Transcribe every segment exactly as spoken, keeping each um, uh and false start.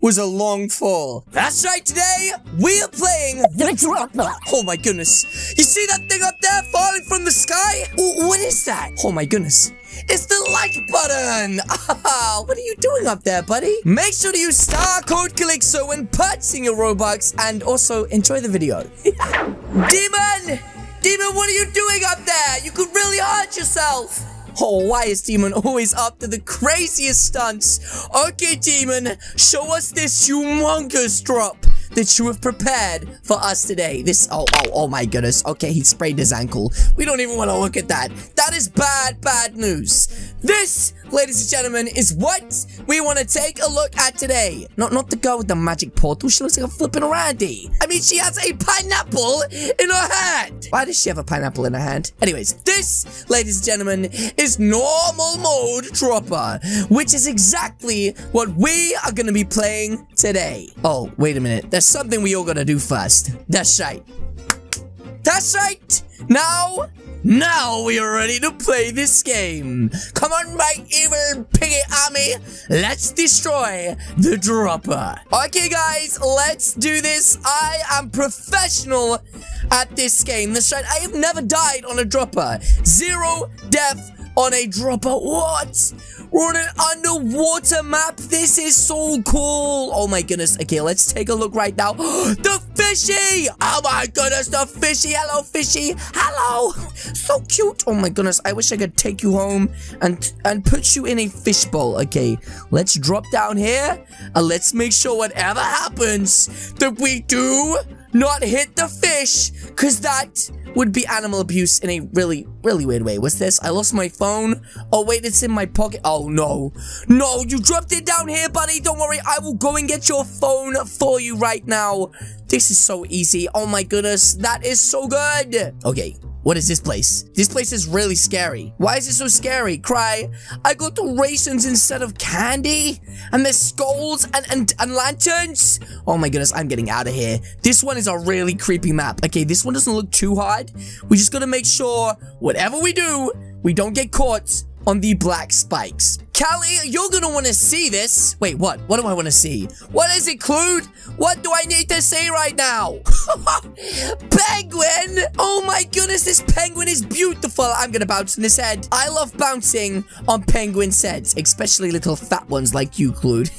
was a long fall. That's right, today we are playing with Roblox. Oh my goodness. You see that thing up there falling from the sky? What is that? Oh my goodness. It's the like button! Oh, what are you doing up there, buddy? Make sure to use star code Calyxo when purchasing your Robux, and also enjoy the video. Demon! Demon, what are you doing up there? You could really hurt yourself! Oh, why is Demon always up to the craziest stunts? Okay, Demon, show us this humongous drop that you have prepared for us today. This, oh, oh, oh my goodness. Okay, he sprained his ankle. We don't even want to look at that. That is bad, bad news. This, ladies and gentlemen, is what we want to take a look at today. Not, not the girl with the magic portal. She looks like a flipping Randy. I mean, she has a pineapple in her hand. Why does she have a pineapple in her hand? Anyways, this, ladies and gentlemen, is normal mode dropper, which is exactly what we are going to be playing today. Oh, wait a minute. There's something we all gotta do first. That's right. That's right. Now, now we are ready to play this game. Come on, my evil piggy army. Let's destroy the dropper. Okay, guys, let's do this. I am professional at this game. That's right. I have never died on a dropper. Zero death on a dropper. What? We're on an underwater map. This is so cool. Oh my goodness. Okay, let's take a look right now. The fishy. Oh my goodness, the fishy. Hello, fishy. Hello. So cute. Oh my goodness. I wish I could take you home and and put you in a fishbowl. Okay, let's drop down here and let's make sure whatever happens that we do not hit the fish, because that would be animal abuse in a really, really weird way. What's this? I lost my phone. Oh, wait, it's in my pocket. Oh, no. No, you dropped it down here, buddy. Don't worry. I will go and get your phone for you right now. This is so easy. Oh, my goodness. That is so good. Okay. What is this place? This place is really scary. Why is it so scary? Cry. I got the raisins instead of candy. And there's skulls and, and, and lanterns. Oh my goodness, I'm getting out of here. This one is a really creepy map. Okay, this one doesn't look too hard. We just gotta make sure whatever we do, we don't get caught on the black spikes. Callie, you're gonna wanna see this. Wait, what? What do I wanna see? What is it, Clued? What do I need to see right now? Penguin! Oh my goodness, this penguin is beautiful. I'm gonna bounce on his head. I love bouncing on penguins' heads, especially little fat ones like you, Clued.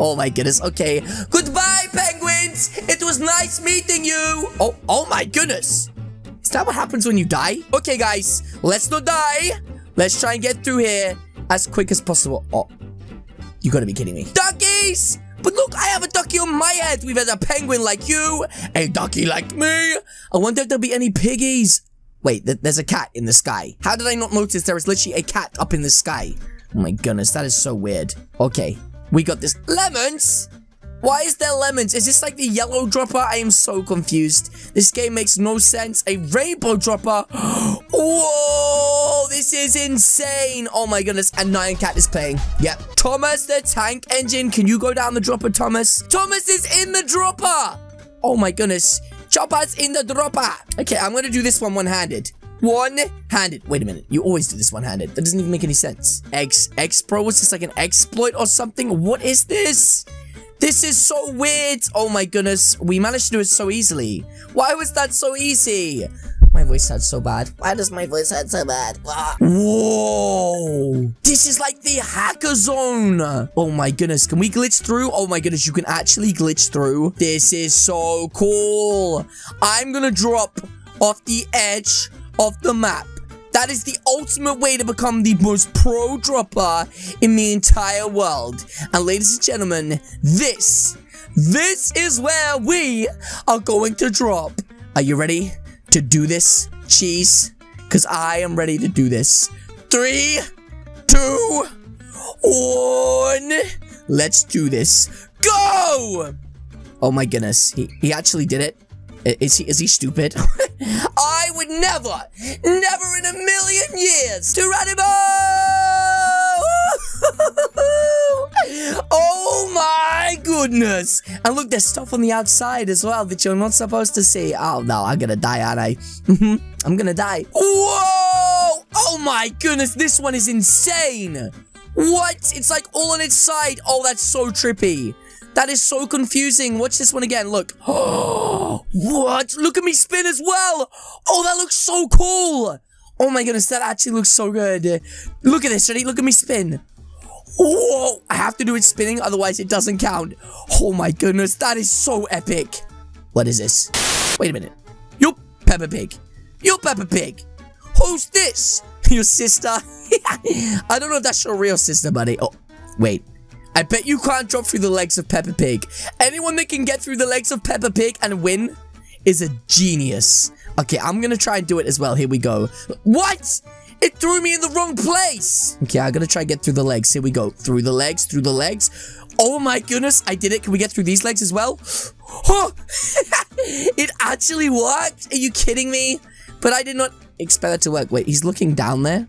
Oh my goodness, okay. Goodbye, penguins! It was nice meeting you! Oh, oh my goodness! Is that what happens when you die? Okay, guys, let's not die. Let's try and get through here as quick as possible. Oh, you gotta be kidding me. Duckies! But look, I have a ducky on my head. We've had a penguin like you, a ducky like me. I wonder if there'll be any piggies. Wait, th there's a cat in the sky. How did I not notice there is literally a cat up in the sky? Oh my goodness, that is so weird. Okay, we got this. Lemons? Why is there lemons? Is this like the yellow dropper? I am so confused. This game makes no sense. A rainbow dropper. Whoa, this is insane. Oh my goodness. And Nyan Cat is playing. Yep. Thomas the Tank Engine. Can you go down the dropper, Thomas? Thomas is in the dropper. Oh my goodness. Chopper's in the dropper. Okay, I'm going to do this one one-handed. One-handed. Wait a minute. You always do this one-handed. That doesn't even make any sense. X, X, bro. Was this like an exploit or something? What is this? This is so weird. Oh my goodness. We managed to do it so easily. Why was that so easy? My voice sounds so bad. Why does my voice sound so bad? Ah. Whoa. This is like the hacker zone. Oh my goodness. Can we glitch through? Oh my goodness. You can actually glitch through. This is so cool. I'm going to drop off the edge of the map. That is the ultimate way to become the most pro dropper in the entire world. And ladies and gentlemen, this, this is where we are going to drop. Are you ready to do this, cheese? Because I am ready to do this. Three, two, one. Let's do this. Go! Oh my goodness. He, he actually did it. Is he, is he stupid? I would never, never in a million years, Geronimo! Oh my goodness! And look, there's stuff on the outside as well that you're not supposed to see. Oh no, I'm gonna die, aren't I? I'm gonna die. Whoa! Oh my goodness, this one is insane! What? It's like all on its side. Oh, that's so trippy. That is so confusing. Watch this one again. Look. Oh, what? Look at me spin as well. Oh, that looks so cool. Oh my goodness, that actually looks so good. Look at this, ready? Look at me spin. Oh, I have to do it spinning, otherwise it doesn't count. Oh my goodness, that is so epic. What is this? Wait a minute. You're Peppa Pig. You're Peppa Pig. Who's this? Your sister? I don't know if that's your real sister, buddy. Oh, wait. I bet you can't drop through the legs of Peppa Pig. Anyone that can get through the legs of Peppa Pig and win is a genius. Okay, I'm gonna try and do it as well. Here we go. What? It threw me in the wrong place. Okay, I'm gonna try and get through the legs. Here we go. Through the legs, through the legs. Oh my goodness, I did it. Can we get through these legs as well? Oh, it actually worked. Are you kidding me? But I did not expect that to work. Wait, he's looking down there.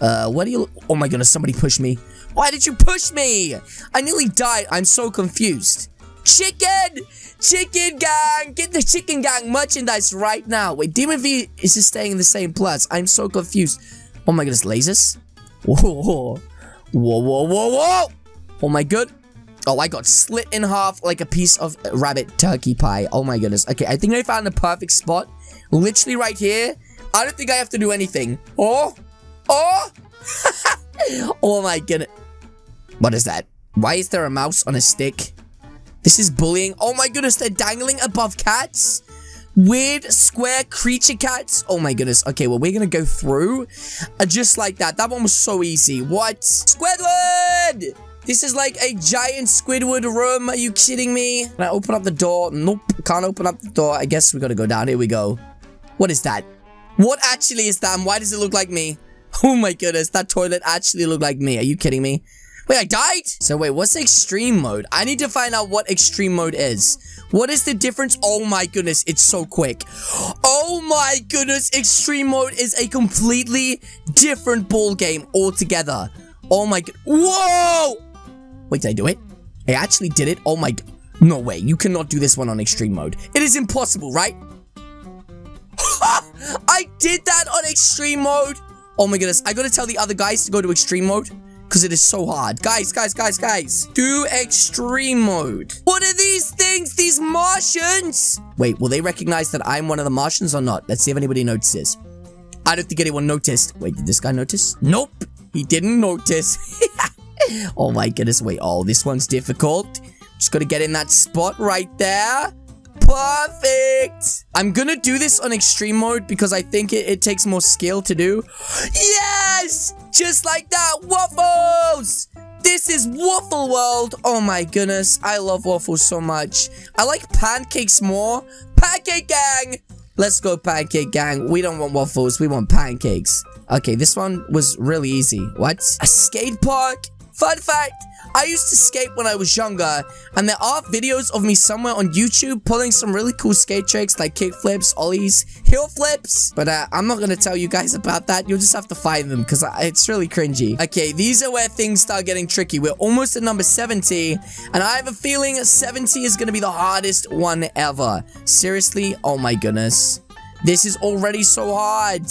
Uh, what do you... Oh my goodness, somebody pushed me. Why did you push me? I nearly died. I'm so confused. Chicken! Chicken gang! Get the chicken gang merchandise right now. Wait, Demon V is just staying in the same place. I'm so confused. Oh my goodness, lasers? Whoa. Whoa, whoa, whoa, whoa! Oh my god. Oh, I got slit in half like a piece of rabbit turkey pie. Oh my goodness. Okay, I think I found the perfect spot. Literally right here. I don't think I have to do anything. Oh! Oh! Oh my goodness. What is that? Why is there a mouse on a stick? This is bullying. Oh my goodness, they're dangling above cats. Weird square creature cats. Oh my goodness. Okay, well, we're gonna go through. Uh, just like that. That one was so easy. What? Squidward! This is like a giant Squidward room. Are you kidding me? Can I open up the door? Nope. Can't open up the door. I guess we gotta go down. Here we go. What is that? What actually is that? And why does it look like me? Oh my goodness, that toilet actually looked like me. Are you kidding me? Wait, I died? So wait, what's extreme mode? I need to find out what extreme mode is. What is the difference? Oh my goodness, it's so quick. Oh my goodness, extreme mode is a completely different ball game altogether. Oh my god. Whoa! Wait, did I do it? I actually did it. Oh my god. No way, you cannot do this one on extreme mode. It is impossible, right? I did that on extreme mode. Oh my goodness, I gotta tell the other guys to go to extreme mode. Because it is so hard. Guys, guys, guys, guys. Do extreme mode. What are these things? These Martians? Wait, will they recognize that I'm one of the Martians or not? Let's see if anybody notices. I don't think anyone noticed. Wait, did this guy notice? Nope. He didn't notice. Oh my goodness. Wait, oh, this one's difficult. Just gotta get in that spot right there. Perfect. I'm gonna do this on extreme mode because I think it, it takes more skill to do. Yes! Just like that, waffles! This is Waffle World. Oh my goodness, I love waffles so much. I like pancakes more. Pancake gang! Let's go, pancake gang. We don't want waffles, we want pancakes. Okay, this one was really easy. What? A skate park? Fun fact, I used to skate when I was younger, and there are videos of me somewhere on YouTube pulling some really cool skate tricks like kick flips, ollies, heel flips. But uh, I'm not going to tell you guys about that. You'll just have to find them because it's really cringy. Okay, these are where things start getting tricky. We're almost at number seventy, and I have a feeling seventy is going to be the hardest one ever. Seriously? Oh my goodness. This is already so hard.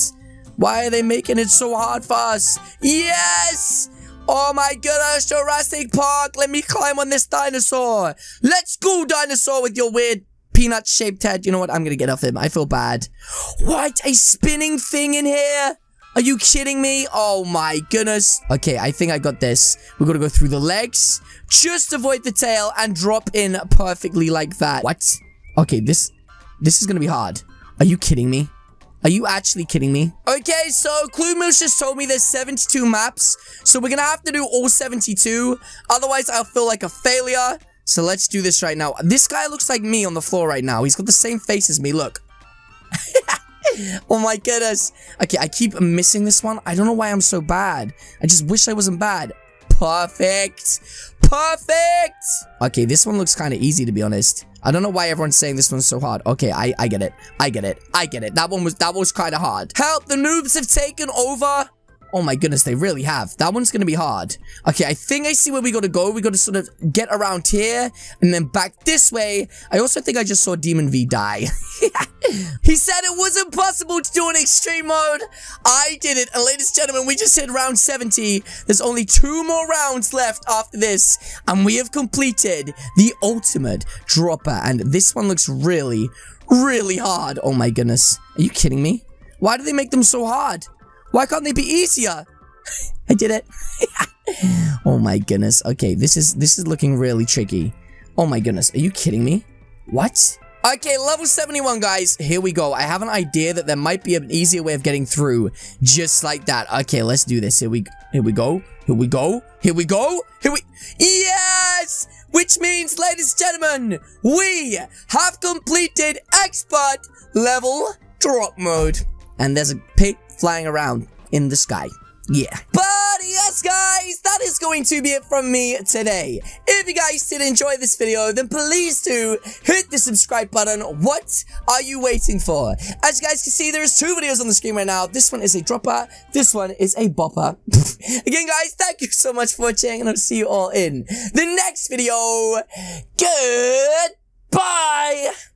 Why are they making it so hard for us? Yes! Oh my goodness, Jurassic Park. Let me climb on this dinosaur. Let's go, dinosaur, with your weird peanut-shaped head. You know what? I'm going to get off him. I feel bad. What? A spinning thing in here? Are you kidding me? Oh my goodness. Okay, I think I got this. We're going to go through the legs. Just avoid the tail and drop in perfectly like that. What? Okay, this, this is going to be hard. Are you kidding me? Are you actually kidding me? Okay, so Clue Moose just told me there's seventy-two maps. So we're gonna have to do all seventy-two. Otherwise, I'll feel like a failure. So let's do this right now. This guy looks like me on the floor right now. He's got the same face as me, look. Oh my goodness. Okay, I keep missing this one. I don't know why I'm so bad. I just wish I wasn't bad. Perfect. Perfect. Okay, this one looks kind of easy, to be honest. I don't know why everyone's saying this one's so hard. Okay, I, I get it. I get it. I get it. That one was that was kind of hard. Help! The noobs have taken over. Oh my goodness, they really have. That one's gonna be hard. Okay, I think I see where we gotta go. We gotta sort of get around here and then back this way. I also think I just saw Demon V die. He said it was impossible to do an extreme mode. I did it. And ladies and gentlemen, we just hit round seventy. There's only two more rounds left after this. And we have completed the ultimate dropper. And this one looks really, really hard. Oh my goodness. Are you kidding me? Why do they make them so hard? Why can't they be easier? I did it. Oh my goodness. Okay, this is this is looking really tricky. Oh my goodness. Are you kidding me? What? Okay, level seventy-one, guys. Here we go. I have an idea that there might be an easier way of getting through just like that. Okay, let's do this. Here we here we go. Here we go. Here we go. Here we... Yes! Which means, ladies and gentlemen, we have completed expert level drop mode. And there's a pig flying around in the sky. Yeah. But yes, guys, that is going to be it from me today. If you guys did enjoy this video, then please do hit the subscribe button. What are you waiting for? As you guys can see, there is two videos on the screen right now. This one is a dropper. This one is a bopper. Again, guys, thank you so much for watching, and I'll see you all in the next video. Goodbye.